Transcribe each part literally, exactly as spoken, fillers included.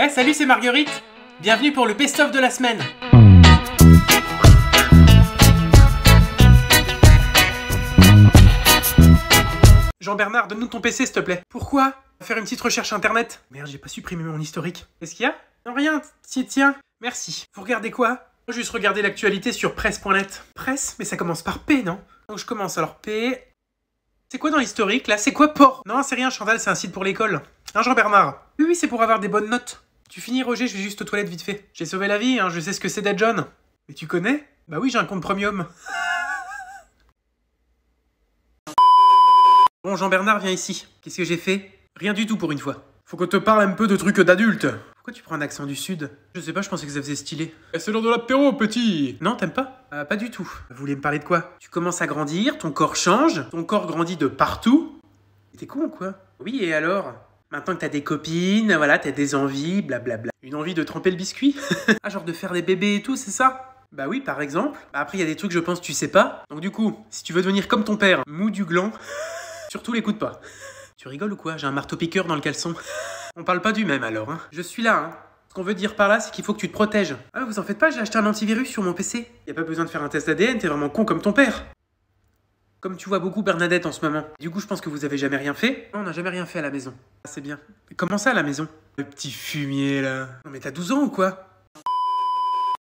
Eh hey, salut, c'est Marguerite. Bienvenue pour le best-of de la semaine. Jean-Bernard, donne-nous ton P C s'il te plaît. Pourquoi? Faire une petite recherche internet. Merde, j'ai pas supprimé mon historique. Qu'est-ce qu'il y a? Non, rien, si, tiens, merci. Vous regardez quoi? Je vais juste regarder l'actualité sur presse point net. Presse? Mais ça commence par P, non? Donc je commence, alors P... C'est quoi dans l'historique, là? C'est quoi port? Non, c'est rien, Chantal, c'est un site pour l'école. Hein, Jean-Bernard? Oui, oui, c'est pour avoir des bonnes notes. Tu finis, Roger, je vais juste aux toilettes vite fait. J'ai sauvé la vie, hein, je sais ce que c'est d'être John. Mais tu connais? Bah oui, j'ai un compte premium. Bon, Jean-Bernard, viens ici. Qu'est-ce que j'ai fait? Rien du tout pour une fois. Faut qu'on te parle un peu de trucs d'adulte. Pourquoi tu prends un accent du sud? Je sais pas, je pensais que ça faisait stylé. C'est l'heure de l'apéro, petit! Non, t'aimes pas? euh, Pas du tout. Vous voulez me parler de quoi? Tu commences à grandir, ton corps change, ton corps grandit de partout. T'es con ou quoi? Oui, et alors? Maintenant que t'as des copines, voilà, t'as des envies, blablabla. Une envie de tremper le biscuit? Ah, genre de faire des bébés et tout, c'est ça? Bah oui, par exemple. Bah après, il y a des trucs, je pense, tu sais pas. Donc du coup, si tu veux devenir comme ton père, mou du gland, surtout l'écoute pas. Tu rigoles ou quoi? J'ai un marteau-piqueur dans le caleçon. On parle pas du même alors, hein. Je suis là, hein. Ce qu'on veut dire par là, c'est qu'il faut que tu te protèges. Ah, vous en faites pas, j'ai acheté un antivirus sur mon P C. Y a pas besoin de faire un test A D N, t'es vraiment con comme ton père. Comme tu vois beaucoup Bernadette en ce moment. Du coup, je pense que vous avez jamais rien fait. Non, on n'a jamais rien fait à la maison. Ah, c'est bien. Mais comment ça, à la maison? Le petit fumier, là. Non, mais t'as douze ans ou quoi?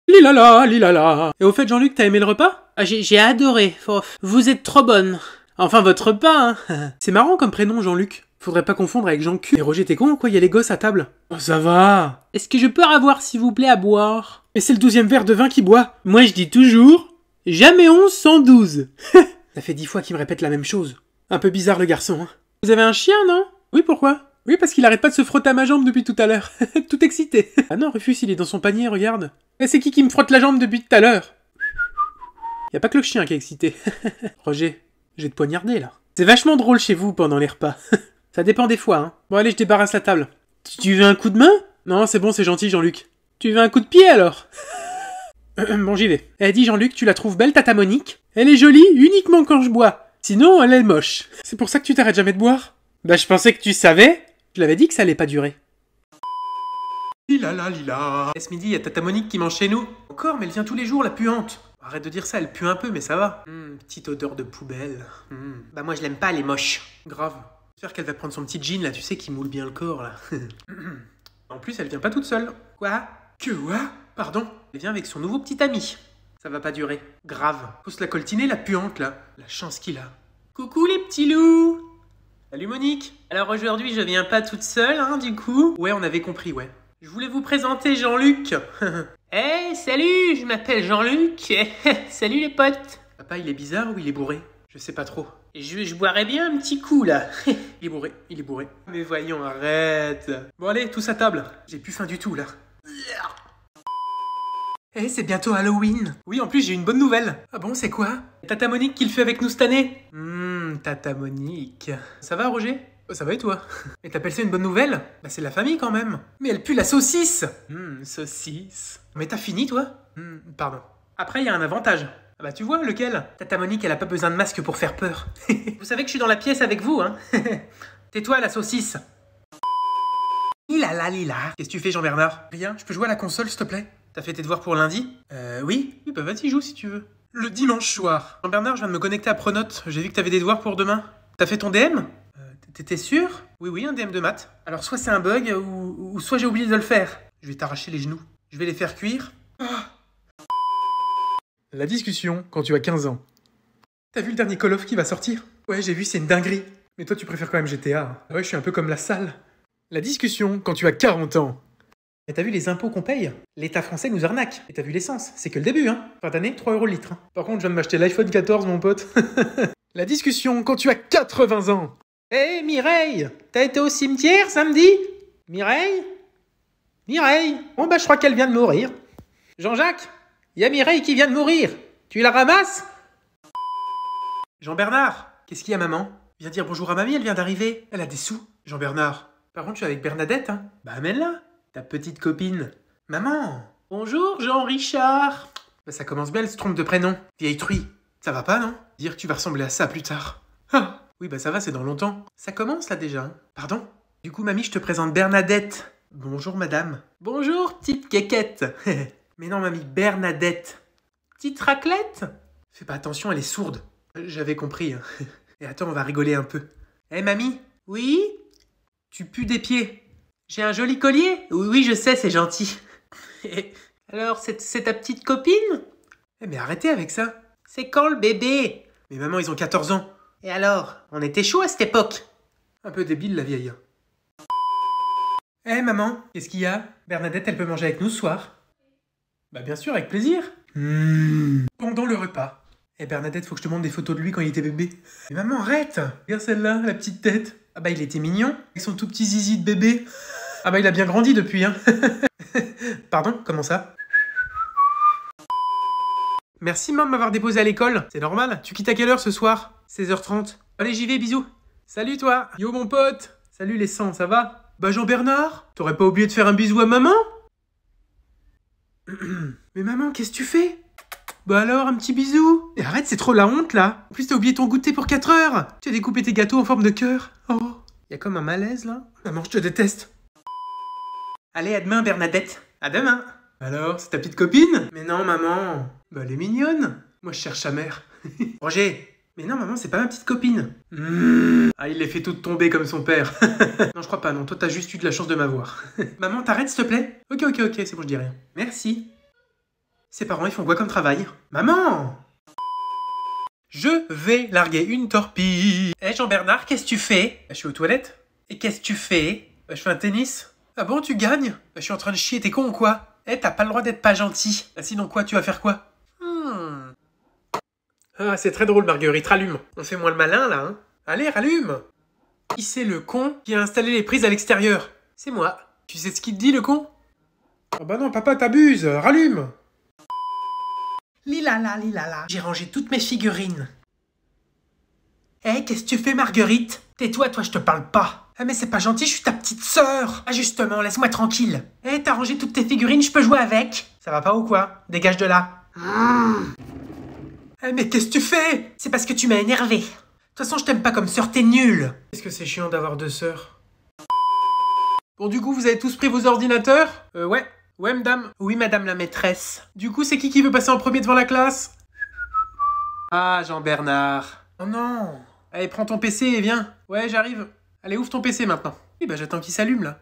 Lilala, lilala. Et au fait, Jean-Luc, t'as aimé le repas? Ah, j'ai adoré. Vous êtes trop bonne. Enfin, votre repas, hein. C'est marrant comme prénom, Jean-Luc. Faudrait pas confondre avec Jean-Cul. Mais Roger, t'es con ou quoi? Y'a les gosses à table. Oh, ça va. Est-ce que je peux avoir, s'il vous plaît, à boire? Et c'est le douzième verre de vin qui boit. Moi, je dis toujours, jamais onze sans douze. Ça fait dix fois qu'il me répète la même chose. Un peu bizarre le garçon, hein. Vous avez un chien, non? Oui, pourquoi? Oui, parce qu'il arrête pas de se frotter à ma jambe depuis tout à l'heure. Tout excité. Ah non, Rufus, il est dans son panier, regarde. Mais c'est qui qui me frotte la jambe depuis tout à l'heure? Y'a pas que le chien qui est excité. Roger, je vais te poignarder, là. C'est vachement drôle chez vous pendant les repas. Ça dépend des fois, hein. Bon, allez, je débarrasse la table. Tu veux un coup de main? Non, c'est bon, c'est gentil, Jean-Luc. Tu veux un coup de pied, alors? Bon, j'y vais. Elle dit, Jean-Luc, tu la trouves belle, Tata Monique? Elle est jolie uniquement quand je bois. Sinon, elle est moche. C'est pour ça que tu t'arrêtes jamais de boire? Bah, je pensais que tu savais. Je l'avais dit que ça allait pas durer. Lilala, lila. Et ce midi, y a Tata Monique qui mange chez nous. Encore, mais elle vient tous les jours, la puante. Arrête de dire ça, elle pue un peu, mais ça va. Mmh, petite odeur de poubelle. Mmh. Bah, moi, je l'aime pas, elle est moche. Grave. J'espère qu'elle va prendre son petit jean, là, tu sais, qui moule bien le corps, là. En plus, elle vient pas toute seule. Quoi? Que quoi? Pardon? Elle vient avec son nouveau petit ami. Ça va pas durer. Grave. Faut se la coltiner, la puante, là. La chance qu'il a. Coucou, les petits loups! Salut, Monique! Alors, aujourd'hui, je viens pas toute seule, hein, du coup. Ouais, on avait compris, ouais. Je voulais vous présenter Jean-Luc. Hey, salut! Je m'appelle Jean-Luc. Salut, les potes. Papa, il est bizarre ou il est bourré? Je sais pas trop. Je, je boirais bien un petit coup, là. Il est bourré, il est bourré. Mais voyons, arrête. Bon, allez, tous à table. J'ai plus faim du tout, là. Eh, hey, c'est bientôt Halloween. Oui, en plus, j'ai une bonne nouvelle. Ah bon, c'est quoi? Tata Monique qui le fait avec nous cette année. Hum, Tata Monique. Ça va, Roger? Ça va et toi? Et t'appelles ça une bonne nouvelle? Bah, c'est de la famille quand même. Mais elle pue la saucisse. Hum, saucisse. Mais t'as fini, toi? Hum, pardon. Après, il y a un avantage. Ah bah, tu vois, lequel? Tata Monique, elle a pas besoin de masque pour faire peur. Vous savez que je suis dans la pièce avec vous, hein? Tais-toi, la saucisse. Lila, lila. Qu'est-ce que tu fais, Jean-Bernard? Rien, je peux jouer à la console, s'il te plaît? T'as fait tes devoirs pour lundi? Euh, oui. Oui, bah vas-y, joue si tu veux. Le dimanche soir. Jean-Bernard, je viens de me connecter à Pronote. J'ai vu que t'avais des devoirs pour demain. T'as fait ton D M? euh, T'étais sûr? Oui, oui, un D M de maths. Alors, soit c'est un bug, ou, ou soit j'ai oublié de le faire. Je vais t'arracher les genoux. Je vais les faire cuire. Oh. La discussion quand tu as quinze ans. T'as vu le dernier Call of qui va sortir? Ouais, j'ai vu, c'est une dinguerie. Mais toi, tu préfères quand même G T A. Hein. Ouais, je suis un peu comme la salle. La discussion quand tu as quarante ans. Et t'as vu les impôts qu'on paye? L'État français nous arnaque. Et t'as vu l'essence? C'est que le début, hein. Fin d'année, trois euros le litre. Hein. Par contre, je viens de m'acheter l'iPhone quatorze, mon pote. La discussion quand tu as quatre-vingts ans. Hé, hey, Mireille, t'as été au cimetière samedi? Mireille? Mireille? Bon, bah, je crois qu'elle vient de mourir. Jean-Jacques, il y a Mireille qui vient de mourir. Tu la ramasses? Jean-Bernard, qu'est-ce qu'il y a, maman? Viens dire bonjour à mamie, elle vient d'arriver. Elle a des sous. Jean-Bernard, par contre, je suis avec Bernadette, hein. Bah, amène-la. Ta petite copine. Maman! Bonjour, Jean-Richard! Bah, ça commence bien, elle se trompe de prénom. Vieille truie. Ça va pas, non? Dire que tu vas ressembler à ça plus tard. Ah. Oui, bah ça va, c'est dans longtemps. Ça commence, là, déjà. Pardon? Du coup, mamie, je te présente Bernadette. Bonjour madame. Bonjour petite quéquette. Mais non mamie, Bernadette. Petite raclette. Fais pas attention, elle est sourde. J'avais compris. Et attends, on va rigoler un peu. Hé hey, mamie. Oui. Tu pues des pieds. J'ai un joli collier. Oui, oui, je sais, c'est gentil. Alors, c'est ta petite copine? Eh, mais arrêtez avec ça. C'est quand le bébé? Mais maman, ils ont quatorze ans. Et alors? On était chaud à cette époque. Un peu débile, la vieille. Eh, hey, maman, qu'est-ce qu'il y a? Bernadette, elle peut manger avec nous ce soir? Bah, bien sûr, avec plaisir. Mmh. Pendant le repas. Eh, hey, Bernadette, faut que je te montre des photos de lui quand il était bébé. Mais maman, arrête! Regarde celle-là, la petite tête. Ah bah, il était mignon, avec son tout petit zizi de bébé. Ah bah, il a bien grandi depuis, hein. Pardon, comment ça? Merci, maman, de m'avoir déposé à l'école. C'est normal, tu quittes à quelle heure ce soir? seize heures trente. Allez, j'y vais, bisous. Salut, toi. Yo, mon pote. Salut, les sangs, ça va? Bah, Jean-Bernard, t'aurais pas oublié de faire un bisou à maman? Mais maman, qu'est-ce que tu fais? Bah alors, un petit bisou. Et arrête, c'est trop la honte, là. En plus, t'as oublié ton goûter pour quatre heures. Tu as découpé tes gâteaux en forme de cœur. Oh, y a comme un malaise, là. Maman, je te déteste. Allez, à demain, Bernadette. À demain. Alors, c'est ta petite copine? Mais non, maman. Bah, elle est mignonne. Moi, je cherche sa mère. Roger. Mais non, maman, c'est pas ma petite copine. Mmh. Ah, il les fait toutes tomber comme son père. Non, je crois pas, non. Toi, t'as juste eu de la chance de m'avoir. Maman, t'arrêtes, s'il te plaît? Ok, ok, ok, c'est bon, je dis rien. Merci. Ses parents, ils font quoi comme travail? Maman! Je vais larguer une torpille. Hé, hey, Jean-Bernard, qu'est-ce que tu fais? Bah, je suis aux toilettes. Et qu'est-ce que tu fais? Bah, je fais un tennis. Ah bon, tu gagnes? Bah, je suis en train de chier, t'es con ou quoi? Eh, hey, t'as pas le droit d'être pas gentil. Bah, sinon quoi, tu vas faire quoi? Hmm. Ah, c'est très drôle, Marguerite, rallume. On fait moins le malin, là, hein? Allez, rallume! Qui c'est le con qui a installé les prises à l'extérieur? C'est moi. Tu sais ce qu'il te dit, le con? Oh bah non, papa, t'abuses, rallume! Lilala, lilala, j'ai rangé toutes mes figurines. Eh, hey, qu'est-ce que tu fais, Marguerite? Tais-toi, toi, je te parle pas. Ah mais c'est pas gentil, je suis ta petite sœur. Ah justement, laisse-moi tranquille. Eh, hey, t'as rangé toutes tes figurines, je peux jouer avec. Ça va pas ou quoi? Dégage de là. Mmh. Eh hey, mais qu'est-ce que tu fais? C'est parce que tu m'as énervé. De toute façon, je t'aime pas comme sœur, t'es nulle. Est-ce que c'est chiant d'avoir deux sœurs? Bon du coup, vous avez tous pris vos ordinateurs? Euh ouais. Ouais madame. Oui madame la maîtresse. Du coup, c'est qui qui veut passer en premier devant la classe? Ah, Jean-Bernard. Oh non. Allez, prends ton P C et viens. Ouais, j'arrive. Allez, ouvre ton P C maintenant. Eh ben, j'attends qu'il s'allume, là.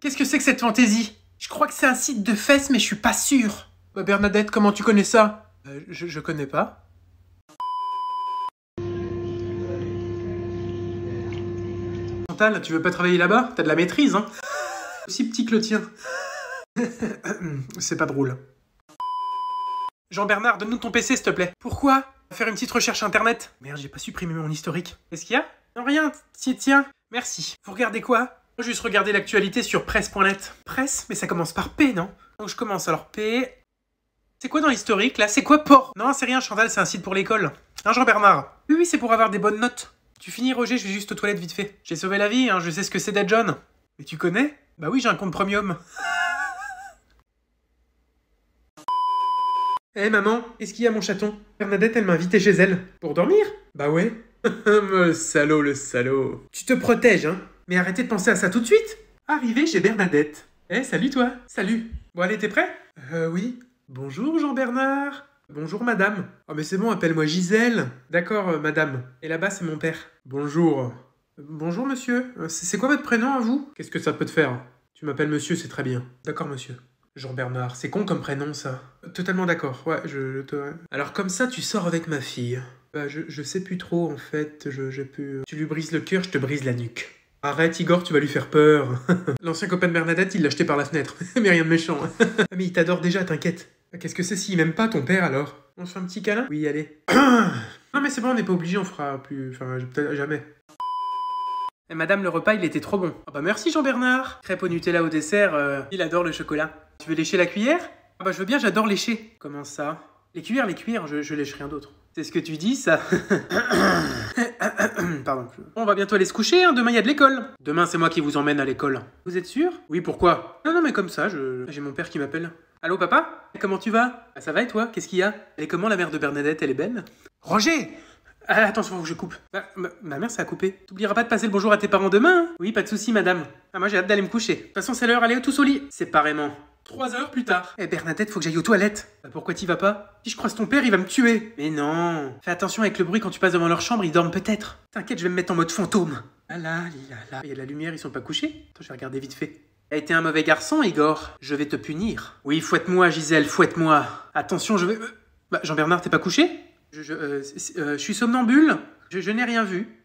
Qu'est-ce que c'est que cette fantaisie? Je crois que c'est un site de fesses, mais je suis pas sûre. Bah, Bernadette, comment tu connais ça? euh, je, je connais pas. Chantal, tu veux pas travailler là-bas? T'as de la maîtrise, hein? Aussi petit que le tien. C'est pas drôle. Jean-Bernard, donne-nous ton P C, s'il te plaît. Pourquoi? Faire une petite recherche internet. Merde, j'ai pas supprimé mon historique. Qu'est-ce qu'il y a? Non, rien. Si, tiens. Merci. Vous regardez quoi? Juste regarder l'actualité sur presse point net. Presse? Mais ça commence par P, non? Donc je commence. Alors P... C'est quoi dans l'historique, là? C'est quoi, port? Non, c'est rien, Chantal, c'est un site pour l'école. Hein, Jean-Bernard? Oui, oui, c'est pour avoir des bonnes notes. Tu finis, Roger, je vais juste aux toilettes vite fait. J'ai sauvé la vie, hein, je sais ce que c'est d'être John. Mais tu connais? Bah oui, j'ai un compte premium. Eh hey, maman, est-ce qu'il y a mon chaton? Bernadette, elle m'a invité chez elle. Pour dormir? Bah ouais. Le salaud, le salaud. Tu te protèges, hein? Mais arrêtez de penser à ça tout de suite. Arrivé chez Bernadette. Eh, hey, salut toi. Salut. Bon allez, t'es prêt? Euh, oui. Bonjour Jean-Bernard. Bonjour madame. Oh mais c'est bon, appelle-moi Gisèle. D'accord, euh, madame. Et là-bas, c'est mon père. Bonjour. Euh, bonjour monsieur. Euh, c'est quoi votre prénom à vous? Qu'est-ce que ça peut te faire? Tu m'appelles monsieur, c'est très bien. D'accord monsieur. Jean-Bernard, c'est con comme prénom, ça. Totalement d'accord, ouais, je, je te... Alors comme ça, tu sors avec ma fille. Bah, je, je sais plus trop, en fait, je, j'ai pu... Tu lui brises le cœur, je te brise la nuque. Arrête, Igor, tu vas lui faire peur. L'ancien copain de Bernadette, il l'a jeté par la fenêtre. Mais rien de méchant. Ah, mais il t'adore déjà, t'inquiète. Qu'est-ce que c'est s'il m'aime pas, ton père, alors? On se fait un petit câlin? Oui, allez. Non, mais c'est bon, on n'est pas obligé, on fera plus... Enfin, peut-être jamais. Et madame, le repas, il était trop bon. Ah bah merci Jean-Bernard. Crêpe au Nutella au dessert, euh, il adore le chocolat. Tu veux lécher la cuillère? Ah bah je veux bien, j'adore lécher. Comment ça? Les cuillères, les cuillères, je, je lèche rien d'autre. C'est ce que tu dis, ça? Pardon. On va bientôt aller se coucher, hein. Demain il y a de l'école. Demain c'est moi qui vous emmène à l'école. Vous êtes sûr? Oui, pourquoi? Non, non, mais comme ça, je... j'ai mon père qui m'appelle. Allô papa? Comment tu vas? Ah, ça va et toi? Qu'est-ce qu'il y a? Elle est comment la mère de Bernadette? Elle est belle? Roger! Ah, attends, faut que je coupe. Ma, ma, ma mère, ça a coupé. T'oublieras pas de passer le bonjour à tes parents demain, hein? Oui, pas de soucis, madame. Ah, moi, j'ai hâte d'aller me coucher. De toute façon, c'est l'heure, allez tous au lit. Séparément. Trois heures plus tard. Eh, hey, Bernadette, faut que j'aille aux toilettes. Bah, pourquoi t'y vas pas? Si je croise ton père, il va me tuer. Mais non. Fais attention avec le bruit quand tu passes devant leur chambre, ils dorment peut-être. T'inquiète, je vais me mettre en mode fantôme. Ah là, là, là. Il y a de la lumière, ils sont pas couchés? Attends, je vais regarder vite fait. Eh, t'es un mauvais garçon, Igor. Je vais te punir. Oui, fouette-moi, Gisèle, fouette-moi. Attention, je vais. Bah, Jean-Bernard, t'es pas couché? Je, je, euh, euh, je suis somnambule, je, je n'ai rien vu.